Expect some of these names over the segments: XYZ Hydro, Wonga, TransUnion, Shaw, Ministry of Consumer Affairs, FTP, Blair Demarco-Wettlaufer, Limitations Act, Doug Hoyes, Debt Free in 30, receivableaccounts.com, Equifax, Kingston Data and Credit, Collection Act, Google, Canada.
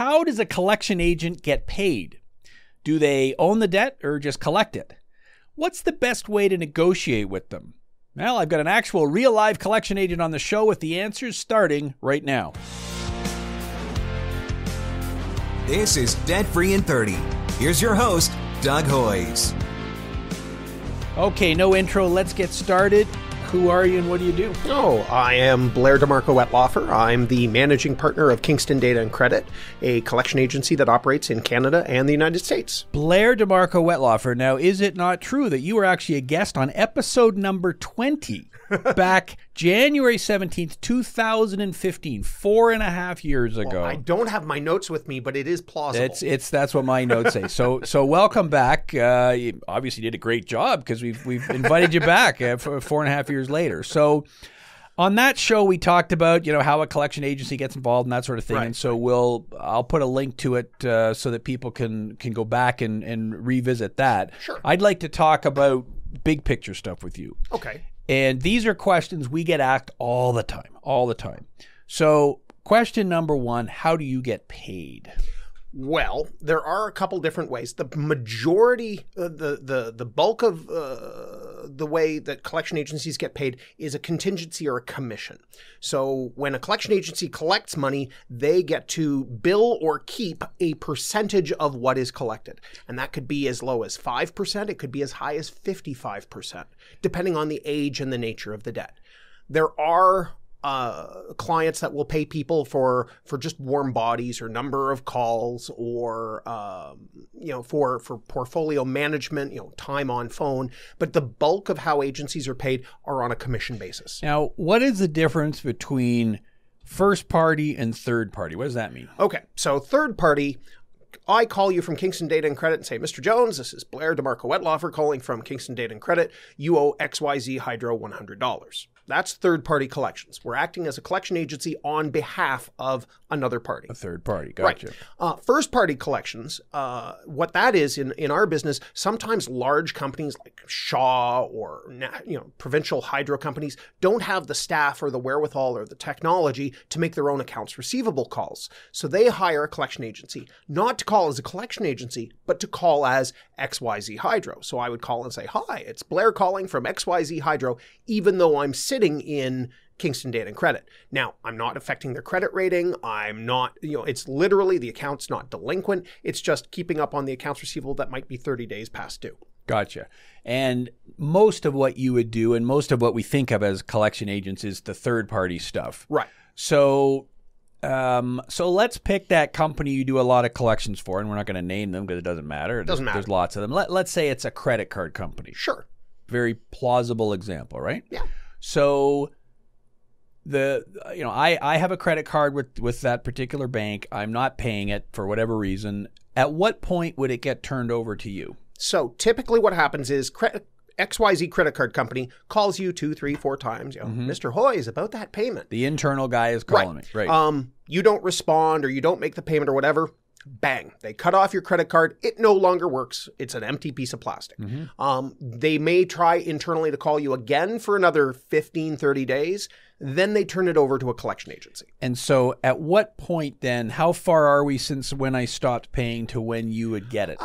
How does a collection agent get paid? Do they own the debt or just collect it? What's the best way to negotiate with them? Well, I've got an actual real live collection agent on the show with the answers starting right now. This is Debt Free in 30. Here's your host, Doug Hoyes. Okay, no intro. Let's get started. Who are you and what do you do? Oh, I am Blair Demarco-Wettlaufer. I'm the managing partner of Kingston Data and Credit, a collection agency that operates in Canada and the United States. Blair Demarco-Wettlaufer. Now, is it not true that you were actually a guest on episode number 20 back January 17th, 2015, 4.5 years ago? Well, I don't have my notes with me, but it is plausible. That's what my notes say. So welcome back. You obviously did a great job because we've invited you back for 4.5 years later. So on that show, we talked about, you know, how a collection agency gets involved and that sort of thing. Right. And so I'll put a link to it so that people can go back and revisit that. Sure. I'd like to talk about big picture stuff with you. Okay. And these are questions we get asked all the time, So question number one, how do you get paid? Well, there are a couple different ways. The majority, the bulk of the way that collection agencies get paid is a contingency or a commission. So when a collection agency collects money, they get to bill or keep a percentage of what is collected. And that could be as low as 5%. It could be as high as 55%, depending on the age and the nature of the debt. There are clients that will pay people for just warm bodies or number of calls or, you know, for portfolio management, you know, time on phone. But the bulk of how agencies are paid are on a commission basis. Now, what is the difference between first party and third party? What does that mean? Okay. So third party, I call you from Kingston Data and Credit and say, Mr. Jones, this is Blair Demarco-Wettlaufer calling from Kingston Data and Credit. You owe XYZ Hydro $100. That's third-party collections. We're acting as a collection agency on behalf of another party. A third party, gotcha. Right. First-party collections, what that is in our business, sometimes large companies like Shaw or provincial hydro companies don't have the staff or the wherewithal or the technology to make their own accounts receivable calls. So they hire a collection agency, not to call as a collection agency, but to call as XYZ Hydro. So I would call and say, hi, it's Blair calling from XYZ Hydro, even though I'm sitting in Kingston Data and Credit. Now, I'm not affecting their credit rating. I'm not, you know, it's literally the account's not delinquent. It's just keeping up on the accounts receivable that might be 30 days past due. Gotcha. And most of what you would do and most of what we think of as collection agents is the third party stuff. Right. So let's pick that company you do a lot of collections for, and we're not going to name them because it doesn't matter. It doesn't matter. There's lots of them. Let's say it's a credit card company. Sure. Very plausible example, right? Yeah. So I have a credit card with that particular bank. I'm not paying it for whatever reason. At what point would it get turned over to you? So typically what happens is XYZ credit card company calls you 2, 3, 4 times. You know, Mr. Hoyes, about that payment. The internal guy is calling me. Right. You don't respond or you don't make the payment or whatever. Bang. They cut off your credit card. It no longer works. It's an empty piece of plastic. They may try internally to call you again for another 15, 30 days. Then they turn it over to a collection agency. And so at what point then, how far are we since when I stopped paying to when you would get it?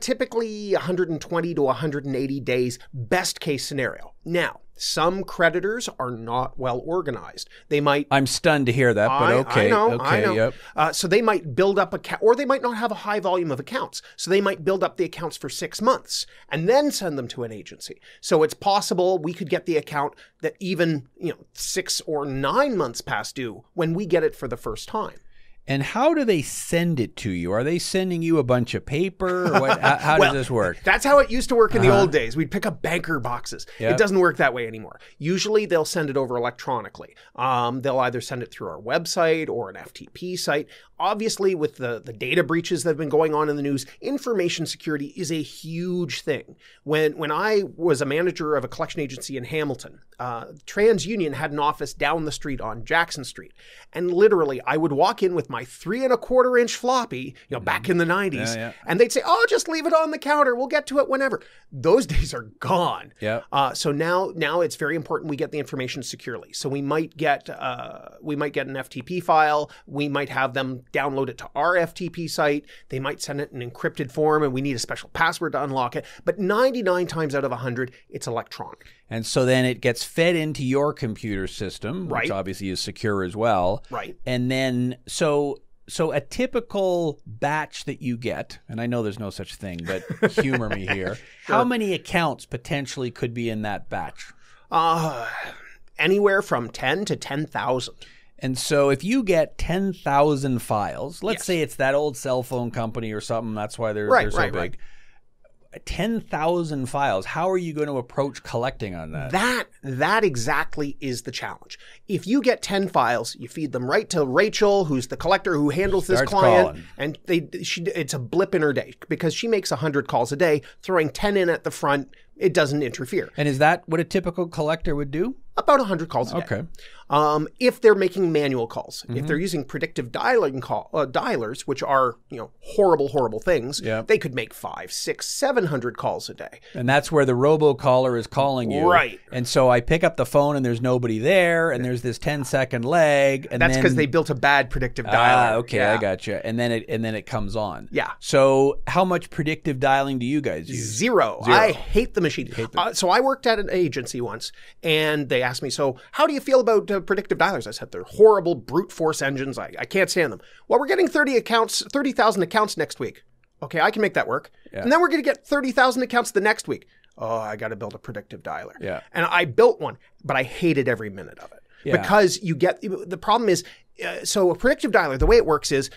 Typically 120 to 180 days, best case scenario. Now, some creditors are not well organized. They might... I'm stunned to hear that, but okay. I know. Yep. So they might build up account, or they might not have a high volume of accounts. So they might build up the accounts for 6 months and then send them to an agency. So it's possible we could get the account that even, 6 or 9 months past due when we get it for the first time. And how do they send it to you? Are they sending you a bunch of paper? Or what? How does this work? That's how it used to work in the old days. We'd pick up banker boxes. Yep. It doesn't work that way anymore. Usually they'll send it over electronically. They'll either send it through our website or an FTP site. Obviously, with the data breaches that have been going on in the news, information security is a huge thing. When I was a manager of a collection agency in Hamilton, TransUnion had an office down the street on Jackson Street. And literally, I would walk in with my 3¼ inch floppy, you know, back in the 90s. And they'd say, oh, just leave it on the counter. We'll get to it whenever. Those days are gone. Yeah. So now it's very important we get the information securely. So we might get an FTP file. We might have them download it to our FTP site. They might send it in encrypted form, and we need a special password to unlock it. But 99 times out of 100, it's electronic. And so then it gets fed into your computer system, which obviously is secure as well. Right. And then, so a typical batch that you get, and I know there's no such thing, but humor me here. Sure. How many accounts potentially could be in that batch? Anywhere from 10 to 10,000. And so if you get 10,000 files, let's say it's that old cell phone company or something, that's why they're so big. Right. 10,000 files. How are you going to approach collecting on that? That exactly is the challenge. If you get 10 files, you feed them right to Rachel, who's the collector who handles this client, and it's a blip in her day because she makes 100 calls a day. Throwing 10 in at the front, it doesn't interfere. And is that what a typical collector would do? About 100 calls a day. Okay. If they're making manual calls, if they're using predictive dialers, which are, you know, horrible things, they could make 500, 600, 700 calls a day. And that's where the robocaller is calling you. Right. And so I pick up the phone and there's nobody there, and there's this 10-second lag. And that's because they built a bad predictive dialer. Okay, I gotcha. And then it comes on. Yeah. So how much predictive dialing do you guys use? Zero. I hate the machine. So I worked at an agency once, and they asked me, so how do you feel about predictive dialers? I said, they're horrible brute force engines. I can't stand them. Well, we're getting 30,000 accounts next week. Okay, I can make that work. Yeah. And then we're going to get 30,000 accounts the next week. Oh, I got to build a predictive dialer. Yeah. And I built one, but I hated every minute of it. Yeah. Because you get, the problem is, so a predictive dialer, the way it works is,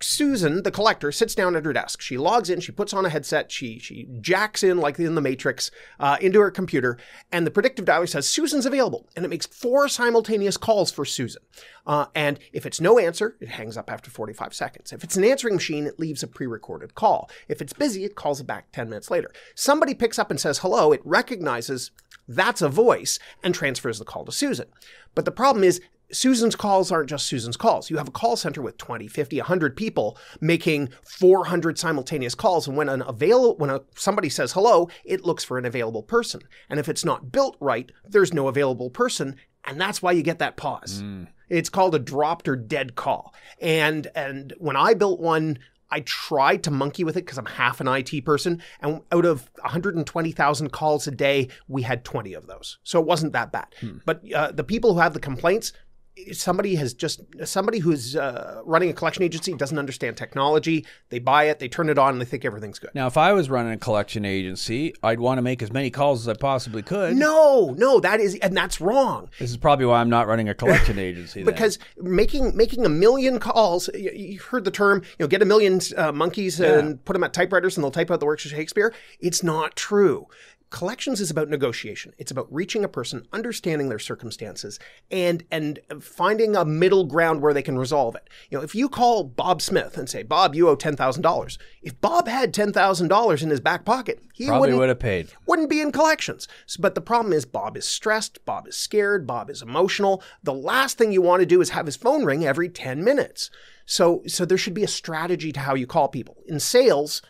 Susan, the collector, sits down at her desk. She logs in. She puts on a headset. She jacks in, like in the Matrix, into her computer. And the predictive dialer says, Susan's available. And it makes 4 simultaneous calls for Susan. And if it's no answer, it hangs up after 45 seconds. If it's an answering machine, it leaves a pre-recorded call. If it's busy, it calls it back 10 minutes later. Somebody picks up and says, hello. It recognizes that's a voice and transfers the call to Susan. But the problem is, Susan's calls aren't just Susan's calls. You have a call center with 20, 50, 100 people making 400 simultaneous calls. And when somebody says hello, it looks for an available person. And if it's not built right, there's no available person. And that's why you get that pause. Mm. It's called a dropped or dead call. And when I built one, I tried to monkey with it because I'm half an IT person. And out of 120,000 calls a day, we had 20 of those. So it wasn't that bad. Mm. But the people who have the complaints, somebody who's running a collection agency doesn't understand technology. They buy it, they turn it on, and they think everything's good. Now, if I was running a collection agency, I'd want to make as many calls as I possibly could. No, that's wrong. This is probably why I'm not running a collection agency. Because making 1 million calls, you heard the term, you know, get 1 million monkeys and put them at typewriters and they'll type out the works of Shakespeare. It's not true. Collections is about negotiation. It's about reaching a person, understanding their circumstances, and finding a middle ground where they can resolve it. You know, if you call Bob Smith and say, Bob, you owe $10,000. If Bob had $10,000 in his back pocket, he probably would have paid. Wouldn't be in collections. So, but the problem is Bob is stressed. Bob is scared. Bob is emotional. The last thing you want to do is have his phone ring every 10 minutes. So there should be a strategy to how you call people. In sales,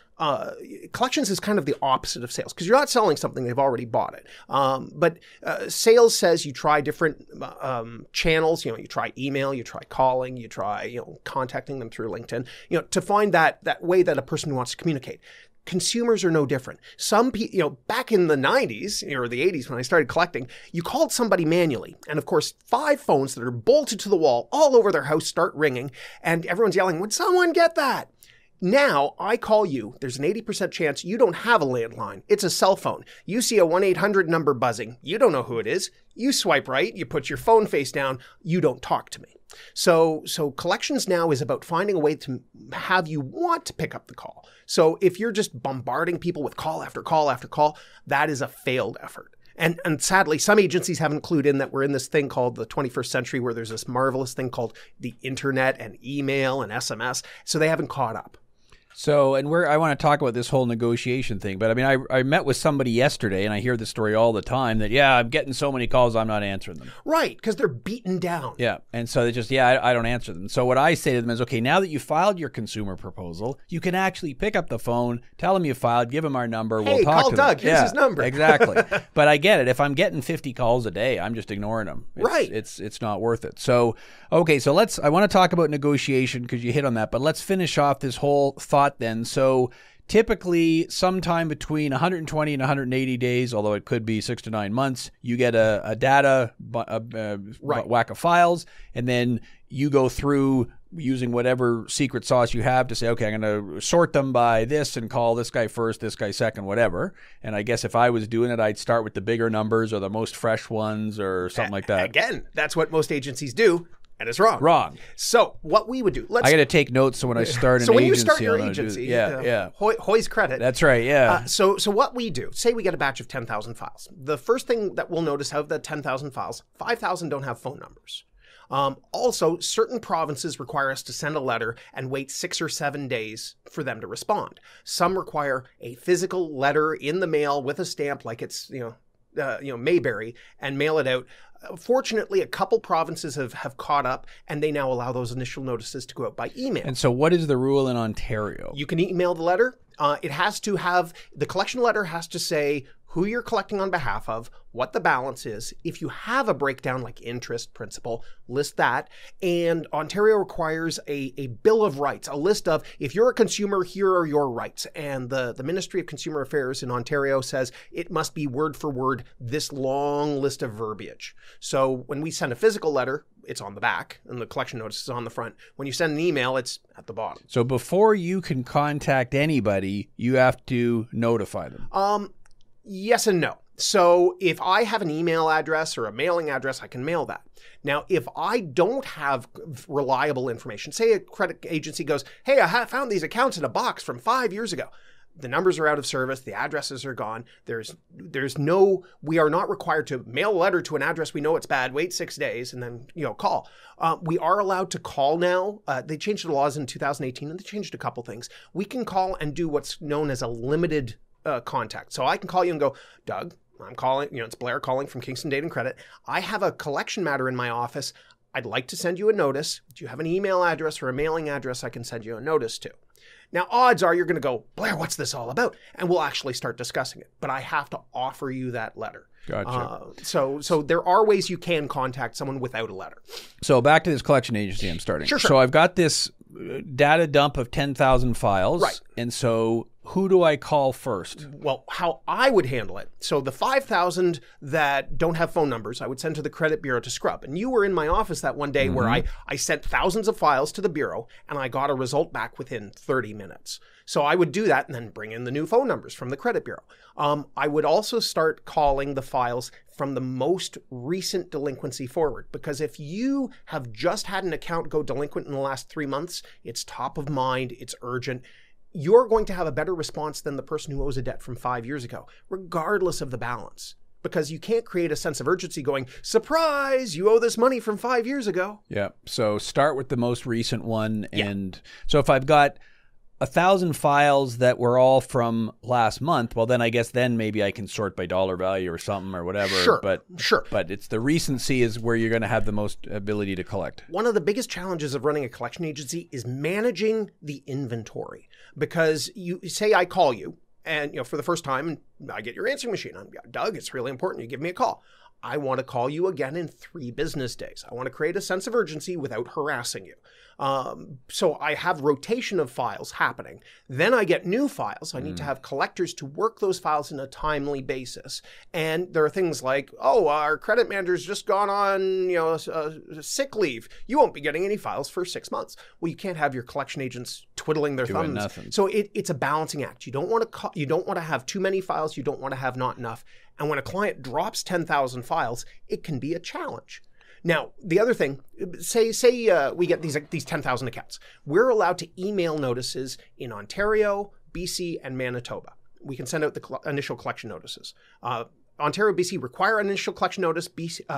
collections is kind of the opposite of sales because you're not selling something, they've already bought it. But sales says you try different channels, you know, you try email, you try calling, you try, you know, contacting them through LinkedIn, you know, to find that way that a person wants to communicate. Consumers are no different. Some people, you know, back in the 90s or the 80s when I started collecting, you called somebody manually. And of course, 5 phones that are bolted to the wall all over their house start ringing and everyone's yelling, would someone get that? Now I call you, there's an 80% chance you don't have a landline. It's a cell phone. You see a 1-800 number buzzing. You don't know who it is. You swipe right, you put your phone face down, you don't talk to me. So collections now is about finding a way to have you want to pick up the call. So if you're just bombarding people with call after call after call, that is a failed effort. And sadly, some agencies haven't clued in that we're in this thing called the 21st century where there's this marvelous thing called the internet and email and SMS. So they haven't caught up. So, and I want to talk about this whole negotiation thing, but I mean, I met with somebody yesterday, and I hear this story all the time that, yeah, I'm getting so many calls, I'm not answering them. Right, because they're beaten down. Yeah, and so they just, yeah, I don't answer them. So what I say to them is, okay, now that you filed your consumer proposal, you can actually pick up the phone, tell them you filed, give them our number, we'll talk to them. Hey, call Doug, here's his number. Exactly. But I get it. If I'm getting 50 calls a day, I'm just ignoring them. Right. It's not worth it. So, okay, so I want to talk about negotiation because you hit on that, but let's finish off this whole thought then. So typically sometime between 120 and 180 days, although it could be 6 to 9 months, you get a data whack of files, and then you go through using whatever secret sauce you have to say, okay, I'm going to sort them by this and call this guy first, this guy second, whatever. And I guess if I was doing it, I'd start with the bigger numbers or the most fresh ones or something like that. Again, that's what most agencies do. And it's wrong. Wrong. So what we would do? I got to take notes. So when I start an agency, so when you start your agency, Hoyes Credit. That's right. Yeah. So what we do? Say we get a batch of 10,000 files. The first thing that we'll notice out of the 10,000 files, 5,000 don't have phone numbers. Also, certain provinces require us to send a letter and wait 6 or 7 days for them to respond. Some require a physical letter in the mail with a stamp, like it's Mayberry, and mail it out. Fortunately, a couple provinces have caught up, and they now allow those initial notices to go out by email. And so what is the rule in Ontario? You can email the letter. It has to have, the collection letter has to say who you're collecting on behalf of, what the balance is. If you have a breakdown like interest, principal, list that. And Ontario requires a bill of rights, a list of, if you're a consumer, here are your rights. And the Ministry of Consumer Affairs in Ontario says it must be word for word this long list of verbiage. So when we send a physical letter, it's on the back, and the collection notice is on the front. When you send an email, it's at the bottom. So before you can contact anybody, you have to notify them. Yes and no. So if I have an email address or a mailing address, I can mail that. Now, if I don't have reliable information, say a credit agency goes, hey, I found these accounts in a box from 5 years ago. The numbers are out of service. The addresses are gone. There's no, we are not required to mail a letter to an address. We know it's bad. Wait 6 days and then, call. We are allowed to call now. They changed the laws in 2018 and they changed a couple things. We can call and do what's known as a limited contact. So I can call you and go, Doug, I'm calling, it's Blair calling from Kingston Data and Credit. I have a collection matter in my office. I'd like to send you a notice. Do you have an email address or a mailing address I can send you a notice to? Now, odds are you're going to go, Blair, what's this all about? And we'll actually start discussing it. But I have to offer you that letter. Gotcha. So there are ways you can contact someone without a letter. So back to this collection agency I'm starting. Sure. So I've got this data dump of 10,000 files. Right. And so who do I call first? Well, how I would handle it. So the 5,000 that don't have phone numbers, I would send to the credit bureau to scrub. And you were in my office that one day where I sent thousands of files to the bureau and I got a result back within 30 minutes. So I would do that and then bring in the new phone numbers from the credit bureau. I would also start calling the files from the most recent delinquency forward, because if you have just had an account go delinquent in the last 3 months, it's top of mind, it's urgent. You're going to have a better response than the person who owes a debt from 5 years ago, regardless of the balance, because you can't create a sense of urgency going, surprise, you owe this money from 5 years ago. Yeah. So start with the most recent one. And so if I've got 1,000 files that were all from last month, well, then I guess then maybe I can sort by dollar value or something or whatever. Sure, sure. But it's the recency is where you're going to have the most ability to collect. One of the biggest challenges of running a collection agency is managing the inventory, because you say I call you and for the first time and I get your answering machine. I'm Doug, it's really important. You give me a call. I want to call you again in 3 business days. I want to create a sense of urgency without harassing you. So I have rotation of files happening. Then I get new files. I need to have collectors to work those files in a timely basis. And there are things like, oh, our credit manager's just gone on sick leave. You won't be getting any files for 6 months. Well, you can't have your collection agents twiddling their thumbs. Nothing. So it's a balancing act. You don't want to have too many files. You don't want to have not enough. And when a client drops 10,000 files, it can be a challenge. Now, the other thing, say we get these 10,000 accounts. We're allowed to email notices in Ontario, BC, and Manitoba. We can send out the initial collection notices. Ontario, BC require an initial collection notice.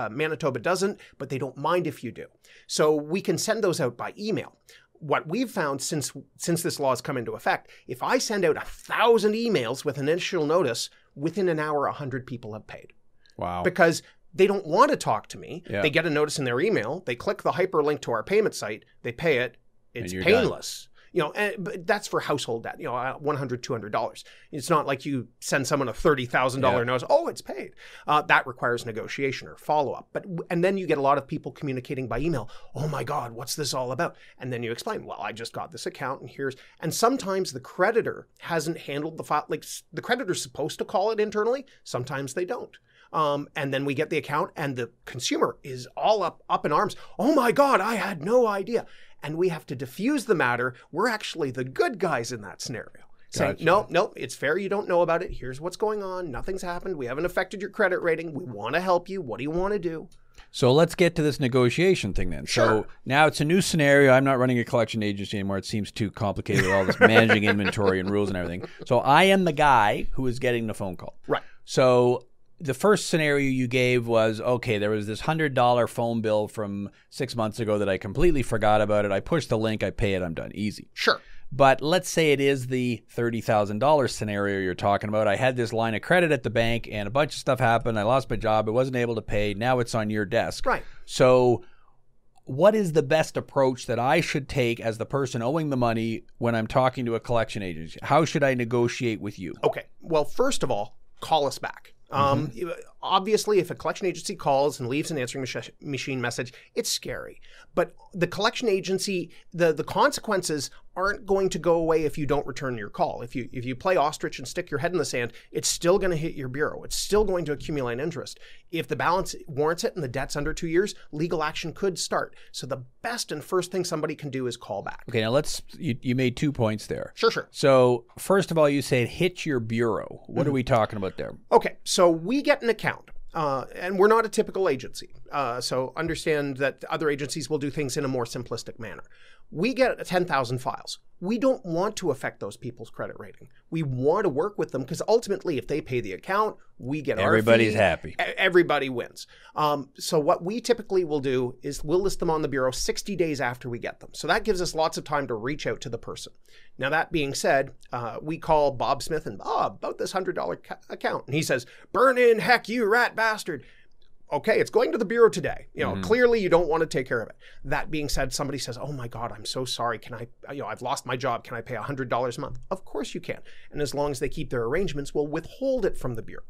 Manitoba doesn't, but they don't mind if you do. So we can send those out by email. what we've found since this law has come into effect, if I send out 1,000 emails with an initial notice, within an hour, 100 people have paid. Wow. Because they don't want to talk to me. Yeah. They get a notice in their email. They click the hyperlink to our payment site. They pay it. It's painless. Done. You know, and, but that's for household debt, you know, $100, $200. It's not like you send someone a $30,000 notice, oh, it's paid. That requires negotiation or follow-up. And then you get a lot of people communicating by email, oh my God, what's this all about? And then you explain, well, I just got this account and here's, and sometimes the creditor hasn't handled the file, like the creditor's supposed to call it internally, sometimes they don't. And then we get the account and the consumer is all up in arms, oh my God, I had no idea. And we have to diffuse the matter. We're actually the good guys in that scenario. Gotcha. Saying, no, it's fair. You don't know about it. Here's what's going on. Nothing's happened. We haven't affected your credit rating. We want to help you. What do you want to do? So let's get to this negotiation thing then. Sure. So now it's a new scenario. I'm not running a collection agency anymore. It seems too complicated with all this managing inventory and rules and everything. So I am the guy who is getting the phone call. Right. So the first scenario you gave was, okay, there was this $100 phone bill from 6 months ago that I completely forgot about it. I push the link, I pay it, I'm done. Easy. Sure. But let's say it is the $30,000 scenario you're talking about. I had this line of credit at the bank and a bunch of stuff happened. I lost my job. I wasn't able to pay. Now it's on your desk. Right. So what is the best approach that I should take as the person owing the money when I'm talking to a collection agency? How should I negotiate with you? Okay. Well, first of all, call us back. Obviously, if a collection agency calls and leaves an answering machine message, it's scary. But the collection agency, the consequences aren't going to go away if you don't return your call. If you play ostrich and stick your head in the sand, it's still going to hit your bureau. It's still going to accumulate interest. If the balance warrants it and the debt's under 2 years, legal action could start. So the best and first thing somebody can do is call back. Okay, now you made 2 points there. Sure. So first of all, you said hit your bureau. What are we talking about there? Okay, so we get an account. And we're not a typical agency. So understand that other agencies will do things in a more simplistic manner. We get 10,000 files. We don't want to affect those people's credit rating. We want to work with them because ultimately if they pay the account, we get our fee. Everybody's happy. Everybody wins. So what we typically will do is we'll list them on the bureau 60 days after we get them. So that gives us lots of time to reach out to the person. Now that being said, we call Bob Smith and Bob about this $100 account. And he says, burn in heck you rat bastard. Okay, it's going to the bureau today. You know, clearly you don't want to take care of it. That being said, somebody says, oh my God, I'm so sorry. Can I, you know, I've lost my job. Can I pay $100 a month? Of course you can. And as long as they keep their arrangements, we'll withhold it from the bureau.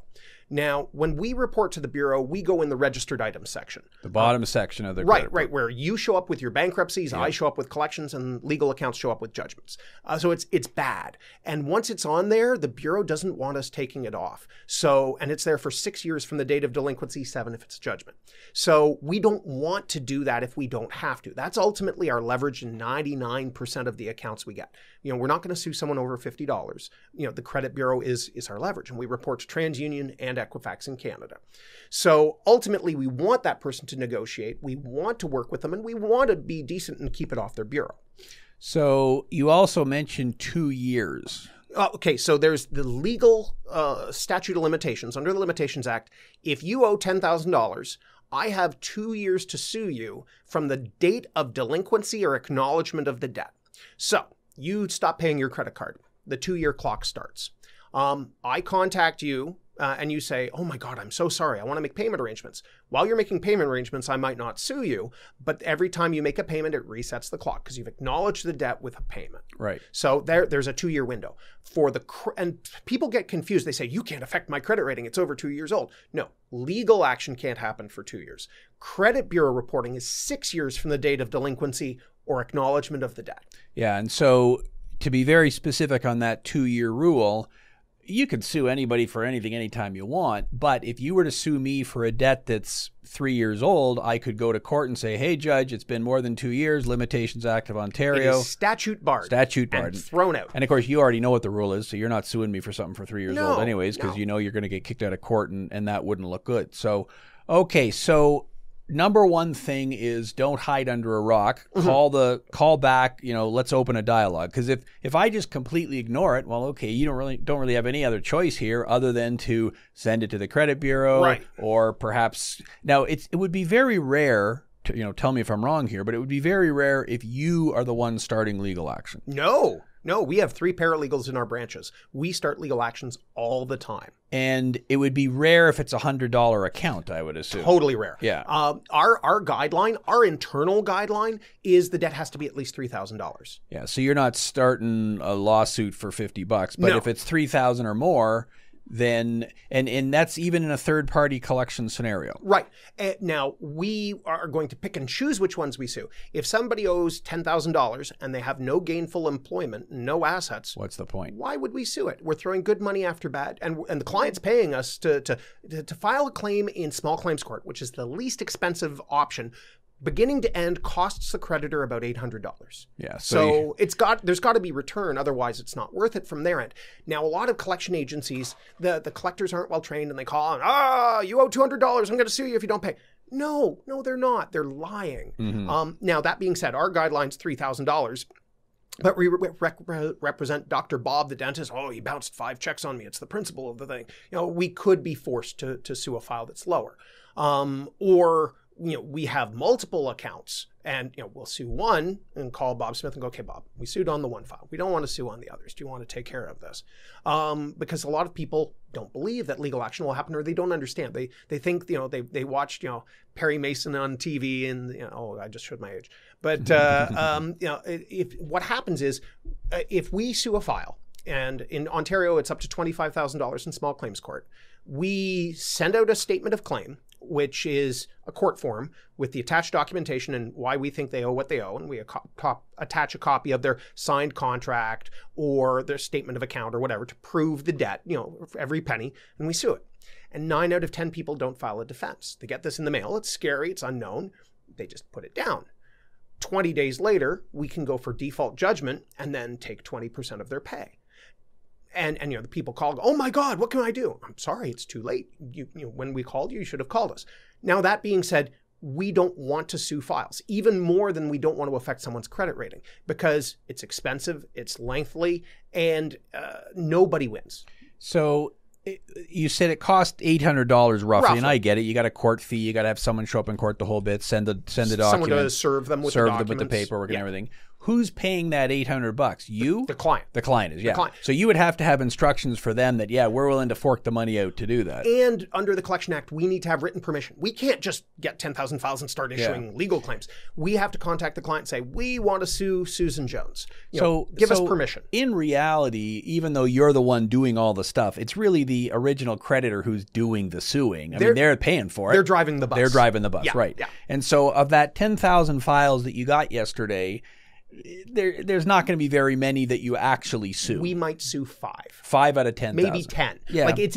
Now, when we report to the bureau, we go in the registered items section. The bottom section of the credit. Right, where you show up with your bankruptcies, I show up with collections, and legal accounts show up with judgments. So it's bad. And once it's on there, the bureau doesn't want us taking it off. So, and it's there for 6 years from the date of delinquency, 7 if it's judgment. So we don't want to do that if we don't have to. That's ultimately our leverage in 99% of the accounts we get. You know, we're not going to sue someone over $50. You know, the credit bureau is our leverage, and we report to TransUnion and Equifax in Canada. So ultimately, we want that person to negotiate. We want to work with them, and we want to be decent and keep it off their bureau. So you also mentioned 2 years. Okay, so there's the legal statute of limitations. Under the Limitations Act, if you owe $10,000, I have 2 years to sue you from the date of delinquency or acknowledgement of the debt. So you stop paying your credit card. The 2-year clock starts. I contact you. And you say, oh my God, I'm so sorry. I want to make payment arrangements. While you're making payment arrangements, I might not sue you, but every time you make a payment, it resets the clock because you've acknowledged the debt with a payment. Right. So there's a 2-year window. And people get confused. They say, you can't affect my credit rating. It's over 2 years old. No, legal action can't happen for 2 years. Credit bureau reporting is 6 years from the date of delinquency or acknowledgement of the debt. Yeah, and so to be very specific on that 2-year rule, you can sue anybody for anything anytime you want, but if you were to sue me for a debt that's 3 years old, I could go to court and say, hey, judge, it's been more than 2 years, Limitations Act of Ontario. It is statute barred. Statute barred. And thrown out. And of course, you already know what the rule is, so you're not suing me for something for 3 years old anyways, because you know you're going to get kicked out of court, and that wouldn't look good. So, okay, so number one thing is don't hide under a rock. Call back, you know, let's open a dialogue. Because if I just completely ignore it, well, okay, you don't really have any other choice here other than to send it to the credit bureau or perhaps. Now, it would be very rare you know, tell me if I'm wrong here, but it would be very rare if you are the one starting legal action. No, no, we have 3 paralegals in our branches. We start legal actions all the time. And it would be rare if it's $100 account, I would assume. Totally rare. Yeah. Our guideline, our internal guideline, is the debt has to be at least $3,000. Yeah. So you're not starting a lawsuit for $50, but no. If it's $3,000 or more, then and that's even in a third party collection scenario. Right. Now we are going to pick and choose which ones we sue. If somebody owes $10,000 and they have no gainful employment, no assets, what's the point? Why would we sue it? We're throwing good money after bad, and the client's paying us to file a claim in small claims court, which is the least expensive option. Beginning to end costs the creditor about $800. Yeah. So there's got to be return, otherwise it's not worth it from their end. Now a lot of collection agencies, the collectors aren't well trained, and they call and you owe $200, I'm going to sue you if you don't pay. No, they're not. They're lying. Mm-hmm. Now that being said, our guideline's $3,000. But we represent Dr. Bob, the dentist. Oh, he bounced 5 checks on me. It's the principle of the thing. You know, we could be forced to sue a file that's lower, or you know, we have multiple accounts, and you know, we'll sue one and call Bob Smith and go, okay, Bob, we sued on the one file. We don't want to sue on the others. Do you want to take care of this? Because a lot of people don't believe that legal action will happen, or they don't understand. They think, you know, they watched, you know, Perry Mason on TV, and you know, oh, I just showed my age. But you know, what happens is if we sue a file, and in Ontario it's up to $25,000 in small claims court, we send out a statement of claim, which is a court form with the attached documentation and why we think they owe what they owe. And we attach a copy of their signed contract or their statement of account or whatever to prove the debt, you know, every penny, and we sue it. And 9 out of 10 people don't file a defense. They get this in the mail. It's scary. It's unknown. They just put it down. 20 days later, we can go for default judgment and then take 20% of their pay. And you know, the people called, oh my God, what can I do? I'm sorry, it's too late. You know, when we called you, you should have called us. Now that being said, we don't want to sue files, even more than we don't want to affect someone's credit rating, because it's expensive, it's lengthy, and nobody wins. So you said it cost $800 roughly, and I get it. You got a court fee, you got to have someone show up in court the whole bit, send the document. Someone to serve them with the paperwork, yeah, and everything. Who's paying that $800? You? The client. The client is, yeah. So you would have to have instructions for them that, yeah, we're willing to fork the money out to do that. And under the Collection Act, we need to have written permission. We can't just get 10,000 files and start issuing legal claims. We have to contact the client and say, we want to sue Susan Jones. Give us permission. In reality, even though you're the one doing all the stuff, it's really the original creditor who's doing the suing. I mean, they're paying for it. They're driving the bus. They're driving the bus, yeah, right. Yeah. And so of that 10,000 files that you got yesterday, there's not going to be very many that you actually sue. We might sue 5 out of 10, maybe 10. Yeah. Like it's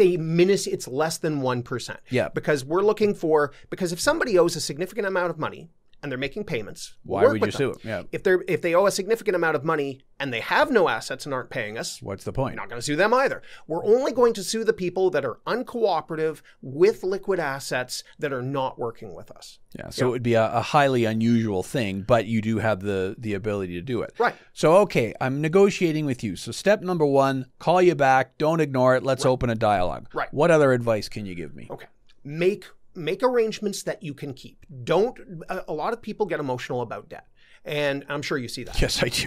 less than 1%. Yeah. Because we're looking for, because if somebody owes a significant amount of money and they're making payments, why would you sue them? Yeah. If they owe a significant amount of money and they have no assets and aren't paying us, what's the point? We're not going to sue them either. We're only going to sue the people that are uncooperative with liquid assets that are not working with us. Yeah. So it would be a highly unusual thing, but you do have the ability to do it. Right. So, okay, I'm negotiating with you. So step number 1, call you back. Don't ignore it. Let's open a dialogue. Right. What other advice can you give me? Okay. Make arrangements that you can keep. A lot of people get emotional about debt, and I'm sure you see that. Yes, I do.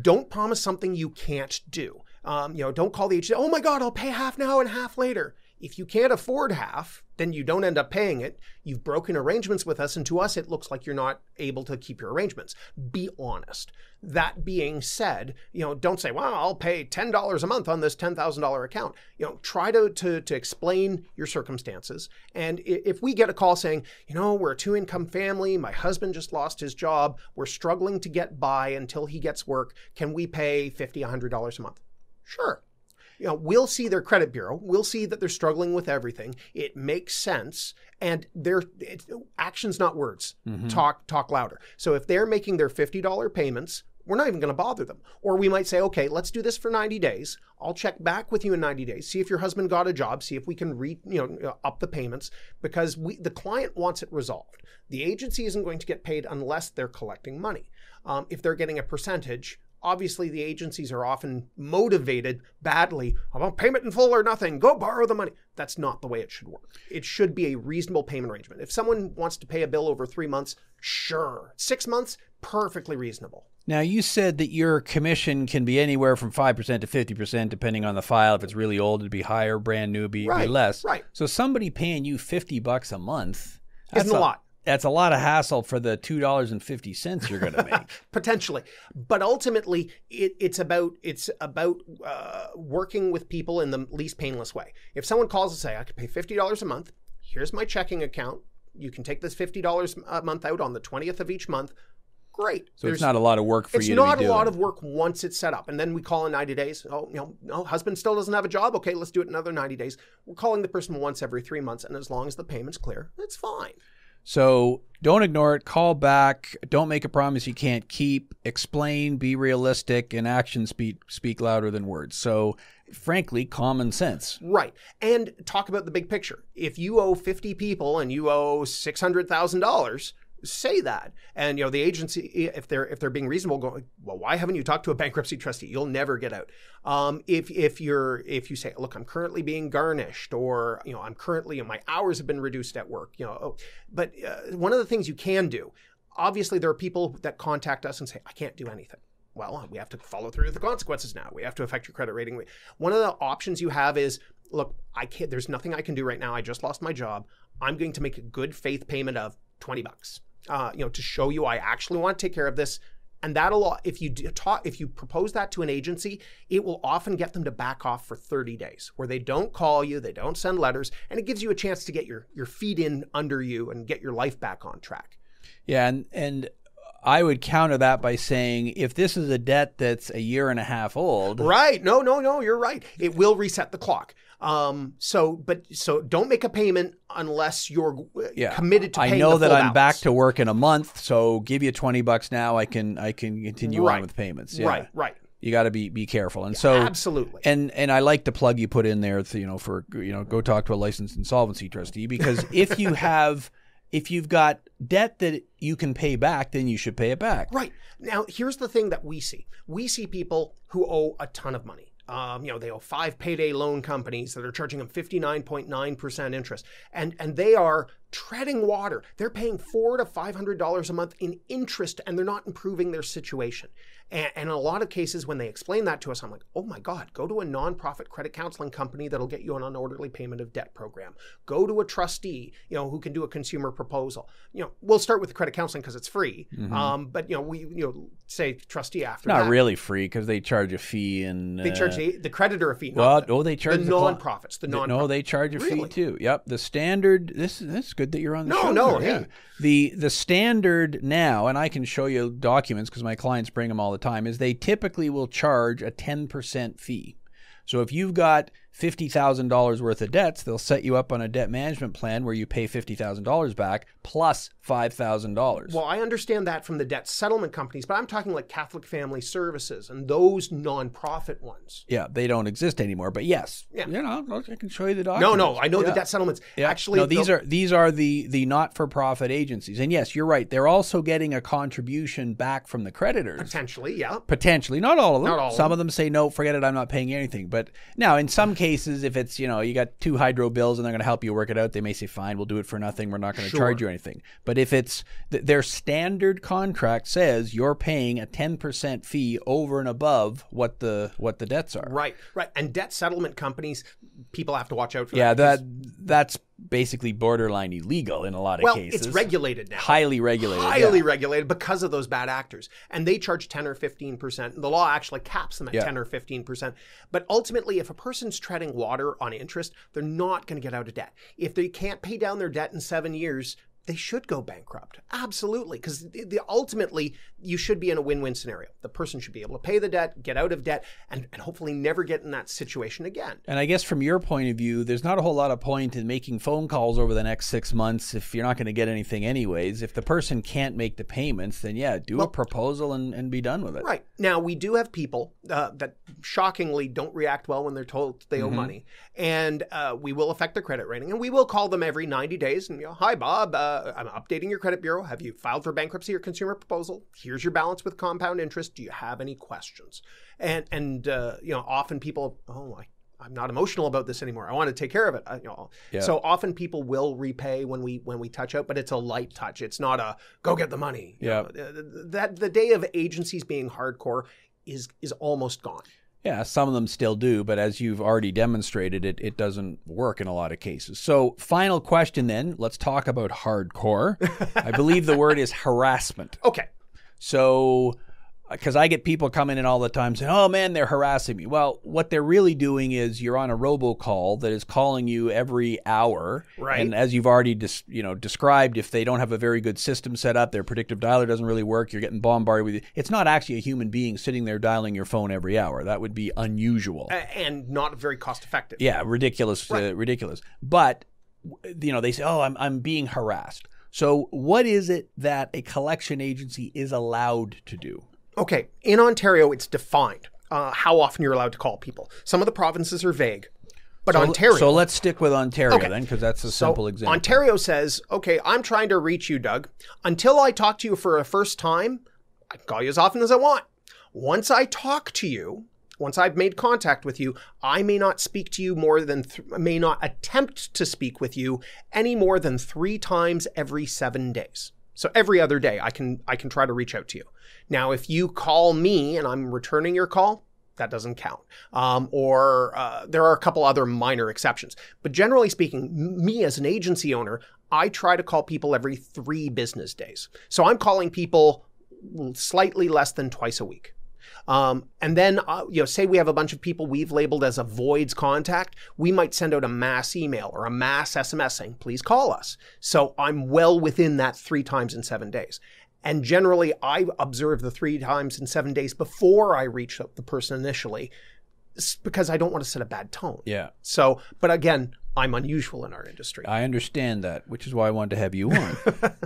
Don't promise something you can't do. You know, don't call the agency, oh my God, I'll pay half now and half later. If you can't afford half, then you don't end up paying it. You've broken arrangements with us, and to us, it looks like you're not able to keep your arrangements. Be honest. That being said, you know, don't say, well, I'll pay $10 a month on this $10,000 account. You know, try to explain your circumstances. And if we get a call saying, you know, we're a 2-income family, my husband just lost his job, we're struggling to get by until he gets work, can we pay $50, $100 a month? Sure. You know, we'll see their credit bureau. We'll see that they're struggling with everything. It makes sense. And action's not words. Mm-hmm. Talk louder. So if they're making their $50 payments, we're not even going to bother them. Or we might say, okay, let's do this for 90 days. I'll check back with you in 90 days. See if your husband got a job. See if we can up the payments, because the client wants it resolved. The agency isn't going to get paid unless they're collecting money. If they're getting a percentage, Obviously, the agencies are often motivated badly about payment in full or nothing. Go borrow the money. That's not the way it should work. It should be a reasonable payment arrangement. If someone wants to pay a bill over 3 months, sure. 6 months, perfectly reasonable. Now, you said that your commission can be anywhere from 5% to 50%, depending on the file. If it's really old, it'd be higher. Brand new, it'd be, right, be less. Right. So somebody paying you $50 a month, that's isn't a lot. That's a lot of hassle for the $2.50 you're going to make. Potentially. But ultimately, it's about working with people in the least painless way. If someone calls and say, I could pay $50 a month, here's my checking account. You can take this $50 a month out on the 20th of each month. Great. So it's not a lot of work for you to do. It's not a lot of work once it's set up. And then we call in 90 days. Oh, you know, no, husband still doesn't have a job. Okay, let's do it another 90 days. We're calling the person once every 3 months. And as long as the payment's clear, it's fine. So don't ignore it. Call back. Don't make a promise you can't keep. Explain. Be realistic. And actions speak louder than words. So frankly, common sense. Right. And talk about the big picture. If you owe 50 people and you owe $600,000, say that. And you know, the agency, if they're being reasonable, going, well, why haven't you talked to a bankruptcy trustee? You'll never get out. If you say, look, I'm currently being garnished, or you know, I'm currently, my hours have been reduced at work, you know. Oh, but one of the things you can do, obviously, there are people that contact us and say, I can't do anything. Well, we have to follow through with the consequences now. We have to affect your credit rating. One of the options you have is, look, I can't. There's nothing I can do right now. I just lost my job. I'm going to make a good faith payment of $20. You know, to show you I actually want to take care of this. And that'll, if you propose that to an agency, it will often get them to back off for 30 days where they don't call you, they don't send letters, and it gives you a chance to get your feet in under you and get your life back on track. Yeah, and I would counter that by saying, if this is a debt that's a year and a half old. Right, no, you're right. It will reset the clock. So don't make a payment unless you're committed to paying. I know that I'm back to work in a month, so give you $20 now. I can continue on with payments. Yeah. Right. You got to be careful. And so absolutely. And I like the plug you put in there, go talk to a licensed insolvency trustee, because if you've got debt that you can pay back, then you should pay it back. Right. Now, here's the thing that we see. We see people who owe a ton of money. You know, they owe 5 payday loan companies that are charging them 59.9% interest. And they are treading water. They're paying $400 to $500 a month in interest, and they're not improving their situation. And in a lot of cases, when they explain that to us, I'm like, oh my God, go to a nonprofit credit counseling company that'll get you an unorderly payment of debt program. Go to a trustee, you know, who can do a consumer proposal. You know, we'll start with credit counseling because it's free. Mm-hmm. But you know, we say trustee after that. Not really free, because they charge a fee, and they charge the creditor a fee. Well, oh, they charge the nonprofits. No, they charge a fee too. Yep, the standard. This is good that you're on the show. No, hey. Yeah. The standard now, and I can show you documents because my clients bring them all the time, is they typically will charge a 10% fee. So if you've got $50,000 worth of debts, they'll set you up on a debt management plan where you pay $50,000 back plus $5,000. Well, I understand that from the debt settlement companies, but I'm talking like Catholic Family Services and those nonprofit ones. Yeah, they don't exist anymore, but yes. Yeah. You know, I can show you the documents. No, I know the debt settlements. Yeah. Actually, no, these are the not-for-profit agencies. And yes, you're right. They're also getting a contribution back from the creditors. Potentially, yeah. Potentially. Not all of them. Some of them say, no, forget it, I'm not paying anything. But now, in some cases, if it's, you know, you got 2 hydro bills and they're going to help you work it out, they may say, fine, we'll do it for nothing. We're not going to charge you anything. But if it's their standard contract says you're paying a 10% fee over and above what the debts are. Right. And debt settlement companies, people have to watch out for that. Yeah, that's basically borderline illegal in a lot of cases. Well, it's regulated now. Highly regulated. Highly regulated because of those bad actors. And they charge 10 or 15%. The law actually caps them at 10 or 15%. But ultimately, if a person's treading water on interest, they're not going to get out of debt. If they can't pay down their debt in 7 years, they should go bankrupt. Absolutely. Because ultimately, you should be in a win-win scenario. The person should be able to pay the debt, get out of debt, and hopefully never get in that situation again. And I guess from your point of view, there's not a whole lot of point in making phone calls over the next 6 months if you're not going to get anything anyways. If the person can't make the payments, then yeah, do a proposal and be done with it. Right. Now, we do have people that shockingly don't react well when they're told they owe money. And we will affect their credit rating. And we will call them every 90 days and, you know, hi, Bob, I'm updating your credit bureau. Have you filed for bankruptcy or consumer proposal? Here's here's your balance with compound interest. Do you have any questions? And you know, often people, I'm not emotional about this anymore. I want to take care of it. So often people will repay when we touch out, but it's a light touch. It's not a go get the money. Yeah, that the day of agencies being hardcore is almost gone. Yeah, some of them still do, but as you've already demonstrated, it doesn't work in a lot of cases. So final question then, let's talk about hardcore. I believe the word is harassment. Okay. So, because I get people coming in all the time saying, oh man, they're harassing me. Well, what they're really doing is you're on a robocall that is calling you every hour. Right. And as you've already described, if they don't have a very good system set up, their predictive dialer doesn't really work, you're getting bombarded with it. It's not actually a human being sitting there dialing your phone every hour. That would be unusual. And not very cost effective. Yeah, ridiculous. Right. Ridiculous. But, you know, they say, oh, I'm being harassed. So what is it that a collection agency is allowed to do? Okay, in Ontario, it's defined how often you're allowed to call people. Some of the provinces are vague, but Ontario... So let's stick with Ontario then, because that's a simple example. Ontario says, okay, I'm trying to reach you, Doug. Until I talk to you for a first time, I can call you as often as I want. Once I talk to you, once I've made contact with you, I may not speak to you more than... may not attempt to speak with you any more than 3 times every 7 days. So every other day, I can try to reach out to you. Now, if you call me and I'm returning your call, that doesn't count. Or there are a couple other minor exceptions. But generally speaking, me as an agency owner, I try to call people every 3 business days. So I'm calling people slightly less than twice a week. And then say we have a bunch of people we've labeled as avoids contact, we might send out a mass email or a mass SMS saying, please call us. So I'm well within that 3 times in 7 days. And generally, I observe the 3 times in 7 days before I reach the person initially, because I don't want to set a bad tone. Yeah. So, but again, I'm unusual in our industry. I understand that, which is why I wanted to have you on,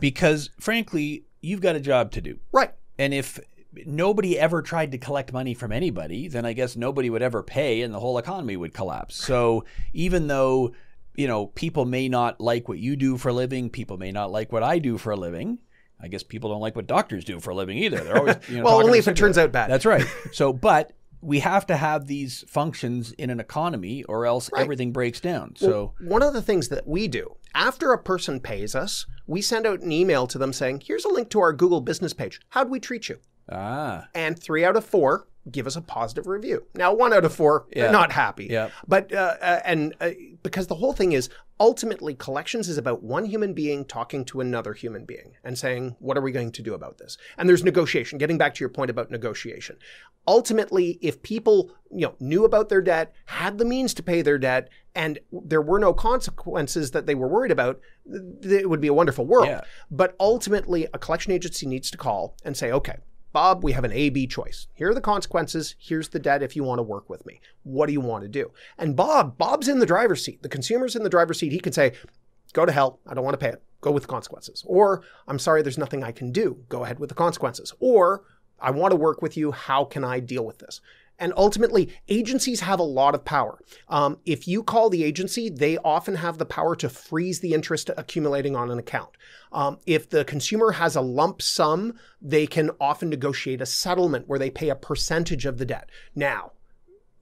because frankly, you've got a job to do. Right. And if nobody ever tried to collect money from anybody, then I guess nobody would ever pay and the whole economy would collapse. So even though, you know, people may not like what you do for a living, people may not like what I do for a living. I guess people don't like what doctors do for a living either. They're always, you know, well, only if it turns out bad. That's right. So, but we have to have these functions in an economy or else everything breaks down. So one of the things that we do, after a person pays us, we send out an email to them saying, here's a link to our Google business page. How'd we treat you? Ah. And 3 out of 4 give us a positive review. Now, 1 out of 4, they're not happy. Yeah. But because the whole thing is, ultimately, collections is about one human being talking to another human being and saying, what are we going to do about this? And there's negotiation, getting back to your point about negotiation. Ultimately, if people knew about their debt, had the means to pay their debt, and there were no consequences that they were worried about, it would be a wonderful world. Yeah. But ultimately, a collection agency needs to call and say, okay, Bob, we have an A-B choice. Here are the consequences. Here's the debt if you want to work with me. What do you want to do? And Bob's in the driver's seat. The consumer's in the driver's seat. He can say, go to hell. I don't want to pay it. Go with the consequences. Or, I'm sorry, there's nothing I can do. Go ahead with the consequences. Or, I want to work with you. How can I deal with this? And ultimately, agencies have a lot of power. If you call the agency, they often have the power to freeze the interest accumulating on an account. If the consumer has a lump sum, they can often negotiate a settlement where they pay a percentage of the debt. Now,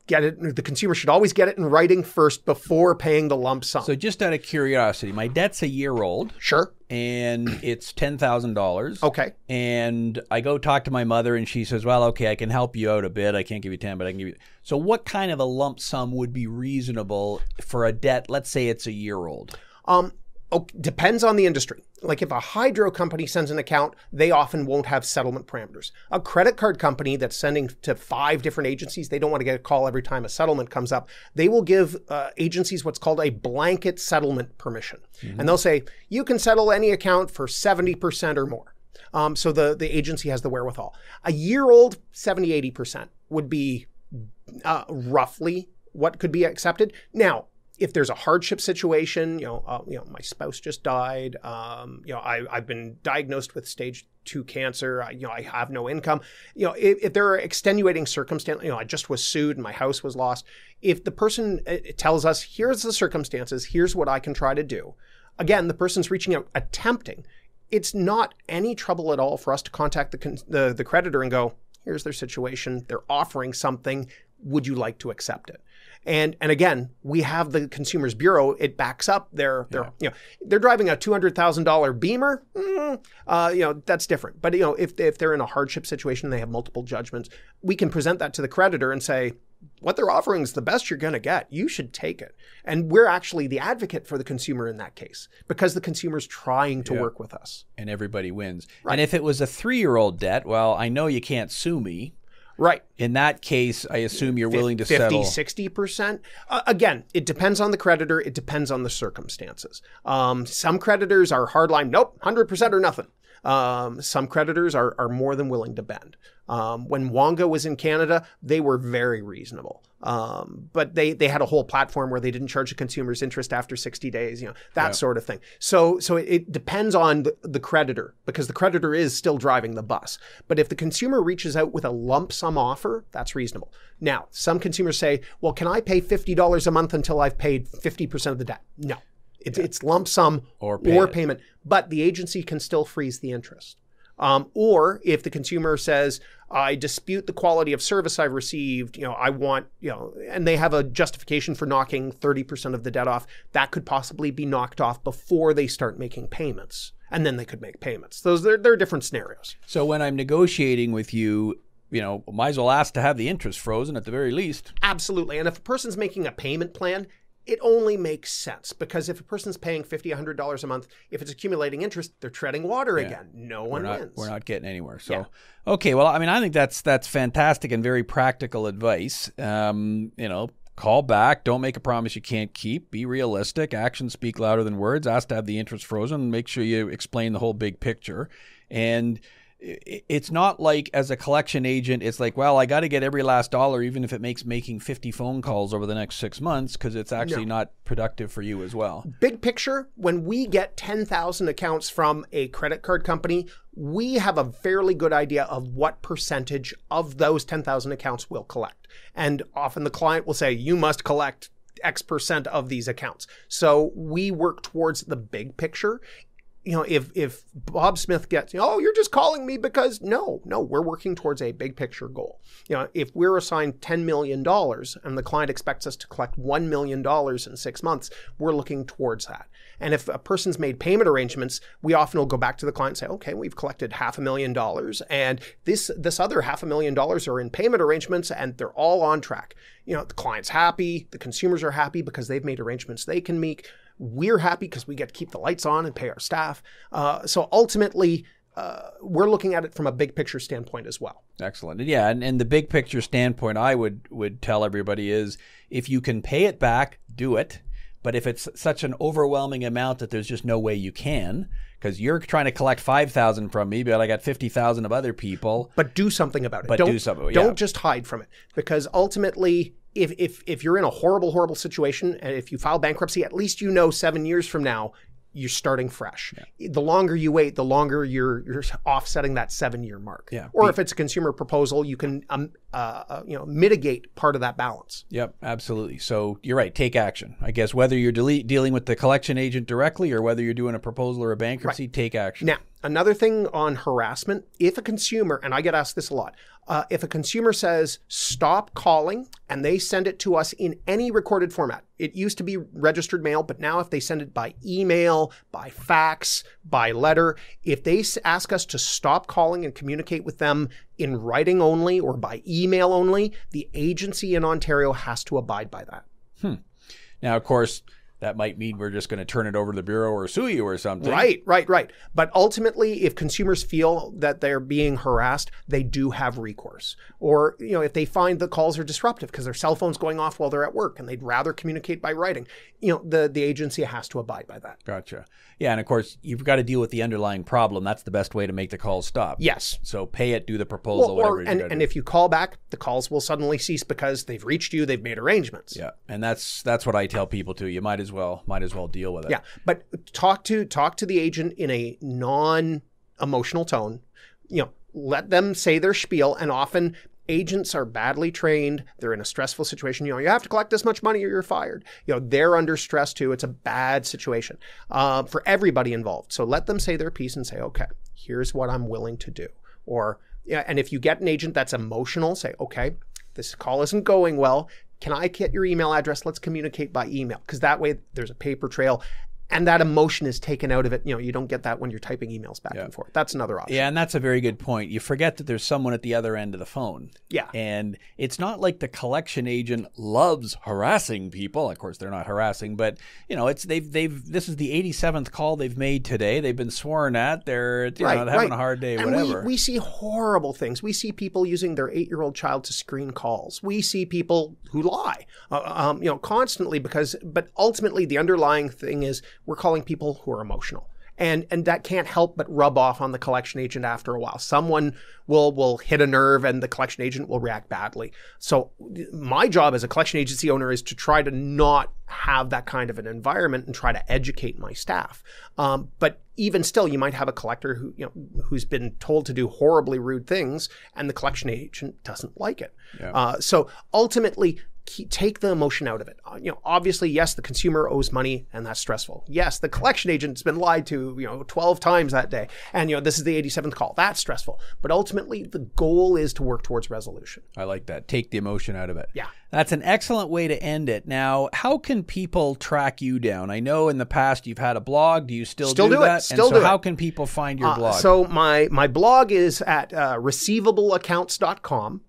the consumer should always get it in writing first before paying the lump sum. So just out of curiosity, my debt's a year old. Sure. And it's $10,000. Okay. And I go talk to my mother and she says, well, okay, I can help you out a bit. I can't give you 10, but I can give you. So what kind of a lump sum would be reasonable for a debt? Let's say it's a year old. Depends on the industry. Like if a hydro company sends an account, they often won't have settlement parameters. A credit card company that's sending to 5 different agencies, they don't want to get a call every time a settlement comes up. They will give agencies what's called a blanket settlement permission. Mm-hmm. And they'll say, you can settle any account for 70% or more. So the agency has the wherewithal. A year old, 70, 80% would be roughly what could be accepted. Now, if there's a hardship situation, my spouse just died, I've been diagnosed with stage 2 cancer, I have no income, if there are extenuating circumstances, I just was sued and my house was lost. If the person tells us, here's the circumstances, here's what I can try to do. Again, the person's reaching out, attempting. it's not any trouble at all for us to contact the creditor and go, here's their situation, they're offering something, would you like to accept it? And again, we have the Consumers Bureau, it backs up their you know, they're driving a $200,000 Beamer, you know, that's different. But you know, if they're in a hardship situation, they have multiple judgments, we can present that to the creditor and say, what they're offering is the best you're going to get. You should take it. And we're actually the advocate for the consumer in that case, because the consumer's trying to work with us. And everybody wins. Right. And if it was a 3-year-old debt, well, I know you can't sue me. Right. In that case, I assume you're willing to settle. 50, 60%. Again, it depends on the creditor. It depends on the circumstances. Some creditors are hardline, nope, 100% or nothing. Some creditors are more than willing to bend. When Wonga was in Canada, they were very reasonable. But they had a whole platform where they didn't charge the consumer's interest after 60 days, you know, that sort of thing. So it depends on the creditor, because the creditor is still driving the bus. But if the consumer reaches out with a lump sum offer, that's reasonable. Now, some consumers say, well, can I pay $50 a month until I've paid 50% of the debt? No. It's lump sum or payment, but the agency can still freeze the interest. Or if the consumer says, I dispute the quality of service I've received, you know, I want, you know, and they have a justification for knocking 30% of the debt off, that could possibly be knocked off before they start making payments, and then they could make payments. They're different scenarios. So when I'm negotiating with you, you know, might as well ask to have the interest frozen at the very least. Absolutely. And if a person's making a payment plan, it only makes sense, because if a person's paying $50, $100 a month, if it's accumulating interest, they're treading water again. No one wins. We're not getting anywhere. So, okay, well, I mean, I think that's fantastic and very practical advice. You know, call back. Don't make a promise you can't keep. Be realistic. Actions speak louder than words. Ask to have the interest frozen. Make sure you explain the whole big picture. And it's not like, as a collection agent, it's like, well, I got to get every last dollar, even if it makes making 50 phone calls over the next 6 months, because it's actually not productive for you as well. Big picture, when we get 10,000 accounts from a credit card company, we have a fairly good idea of what percentage of those 10,000 accounts will collect. And often the client will say, you must collect X percent of these accounts. So we work towards the big picture. You know, if Bob Smith gets, oh, you're just calling me because, no, we're working towards a big picture goal. You know, if we're assigned $10 million and the client expects us to collect $1 million in 6 months, we're looking towards that. And if a person's made payment arrangements, we often will go back to the client and say, okay, we've collected $500,000 and this other $500,000 are in payment arrangements and they're all on track. You know, the client's happy, the consumers are happy because they've made arrangements they can make. We're happy because we get to keep the lights on and pay our staff. So ultimately, we're looking at it from a big picture standpoint as well. Excellent. Yeah, and the big picture standpoint I would tell everybody is, if you can pay it back, do it. But if it's such an overwhelming amount that there's just no way you can, because you're trying to collect 5,000 from me, but I got 50,000 of other people. But do something about it. But do something. Don't just hide from it, because ultimately, if you're in a horrible, horrible situation, and if you file bankruptcy, at least you know 7 years from now, you're starting fresh. Yeah. The longer you wait, the longer you're offsetting that 7-year mark. Yeah. Or if it's a consumer proposal, you can you know, mitigate part of that balance. Yep, absolutely. So you're right. Take action. I guess whether you're dealing with the collection agent directly or whether you're doing a proposal or a bankruptcy, take action. Now, another thing on harassment, if a consumer, and I get asked this a lot, if a consumer says, stop calling, and they send it to us in any recorded format, it used to be registered mail, but now if they send it by email, by fax, by letter, if they ask us to stop calling and communicate with them in writing only or by email only, the agency in Ontario has to abide by that. Now, of course, that might mean we're just going to turn it over to the Bureau or sue you or something. Right. But ultimately, if consumers feel that they're being harassed, they do have recourse. Or, you know, if they find the calls are disruptive because their cell phone's going off while they're at work and they'd rather communicate by writing, you know, the agency has to abide by that. Gotcha. Yeah, and of course, you've got to deal with the underlying problem. That's the best way to make the calls stop. Yes. So pay it, do the proposal, whatever you do. And if you call back, the calls will suddenly cease because they've reached you, they've made arrangements. Yeah, and that's what I tell people too. You might as well deal with it. Yeah, but talk to the agent in a non-emotional tone. You know, let them say their spiel, and often Agents are badly trained. They're in a stressful situation. You know, you have to collect this much money or you're fired. You know, they're under stress too. It's a bad situation for everybody involved. So let them say their piece and say, okay, here's what I'm willing to do. Or, yeah, and if you get an agent that's emotional, say, okay, this call isn't going well. Can I get your email address? Let's communicate by email. Because that way there's a paper trail. And that emotion is taken out of it. You know, you don't get that when you're typing emails back and forth. That's another option. Yeah, and that's a very good point. You forget that there's someone at the other end of the phone. Yeah. And it's not like the collection agent loves harassing people. Of course, they're not harassing, but you know, it's this is the 87th call they've made today. They've been sworn at. They're having a hard day, and whatever. We see horrible things. We see people using their 8-year-old child to screen calls. We see people who lie, you know, constantly but ultimately the underlying thing is, we're calling people who are emotional. And that can't help but rub off on the collection agent after a while. Someone will hit a nerve and the collection agent will react badly. So my job as a collection agency owner is to try to not have that kind of an environment and try to educate my staff. But even still, you might have a collector who, you know, who's been told to do horribly rude things and the collection agent doesn't like it. Yeah. So ultimately, take the emotion out of it. You know, obviously, yes, the consumer owes money and that's stressful. Yes, the collection agent's been lied to, you know, 12 times that day. And, you know, this is the 87th call. That's stressful. But ultimately, the goal is to work towards resolution. I like that. Take the emotion out of it. Yeah. That's an excellent way to end it. Now, how can people track you down? I know in the past you've had a blog. Do you still do that? Still do it. How can people find your blog? So my blog is at receivableaccounts.com.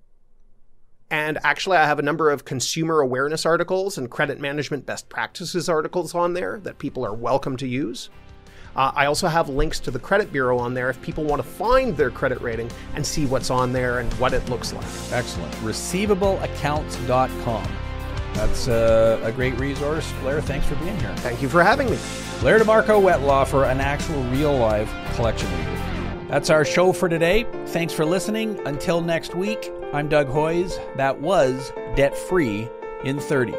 And actually, I have a number of consumer awareness articles and credit management best practices articles on there that people are welcome to use. I also have links to the credit bureau on there if people want to find their credit rating and see what's on there and what it looks like. Excellent. Receivableaccounts.com. That's a great resource. Blair, thanks for being here. Thank you for having me. Blair Demarco-Wettlaufer, an actual real-life collection leader. That's our show for today. Thanks for listening. Until next week, I'm Doug Hoyes. That was Debt Free in 30.